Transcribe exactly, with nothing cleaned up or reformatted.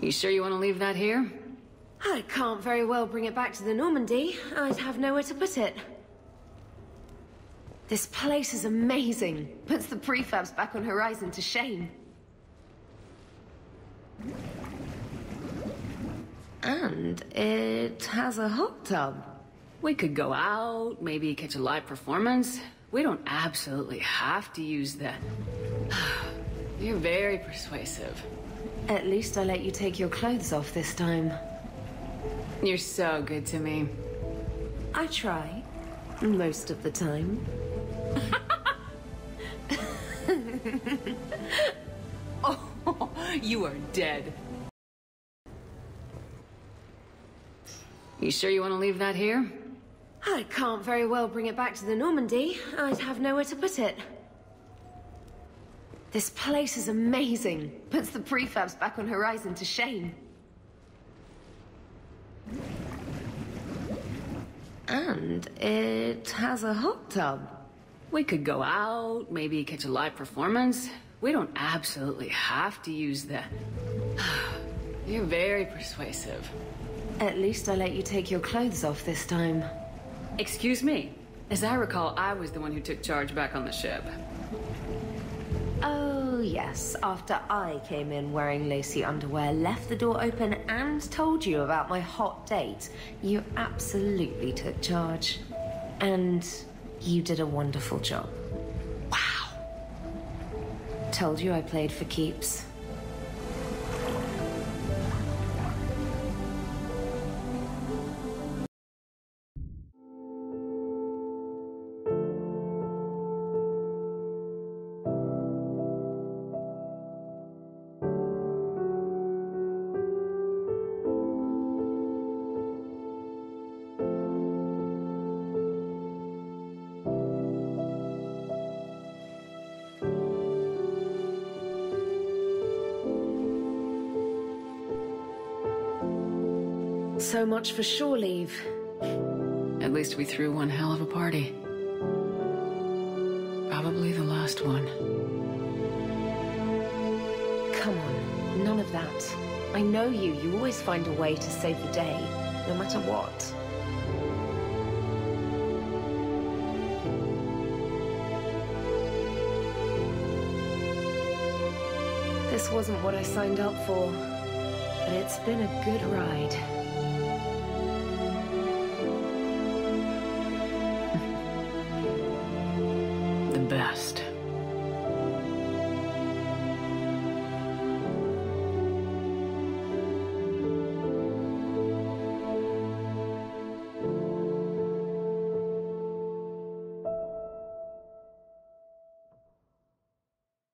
You sure you want to leave that here? I can't very well bring it back to the Normandy. I'd have nowhere to put it. This place is amazing. Puts the prefabs back on Horizon to shame. And it has a hot tub. We could go out, maybe catch a live performance. We don't absolutely have to use the... You're very persuasive. At least I let you take your clothes off this time. You're so good to me. I try. Most of the time. Oh, you are dead. You sure you want to leave that here? I can't very well bring it back to the Normandy. I'd have nowhere to put it. This place is amazing. Puts the prefabs back on Horizon to shame. And it has a hot tub. We could go out, maybe catch a live performance. We don't absolutely have to use the... You're very persuasive. At least I let you take your clothes off this time. Excuse me. As I recall, I was the one who took charge back on the ship. Oh, yes. After I came in wearing lacy underwear, left the door open, and told you about my hot date, you absolutely took charge. And you did a wonderful job. Wow. Told you I played for keeps. So much for shore leave. At least we threw one hell of a party. Probably the last one. Come on, none of that. I know you. You always find a way to save the day, no matter what. This wasn't what I signed up for, but it's been a good ride. Best.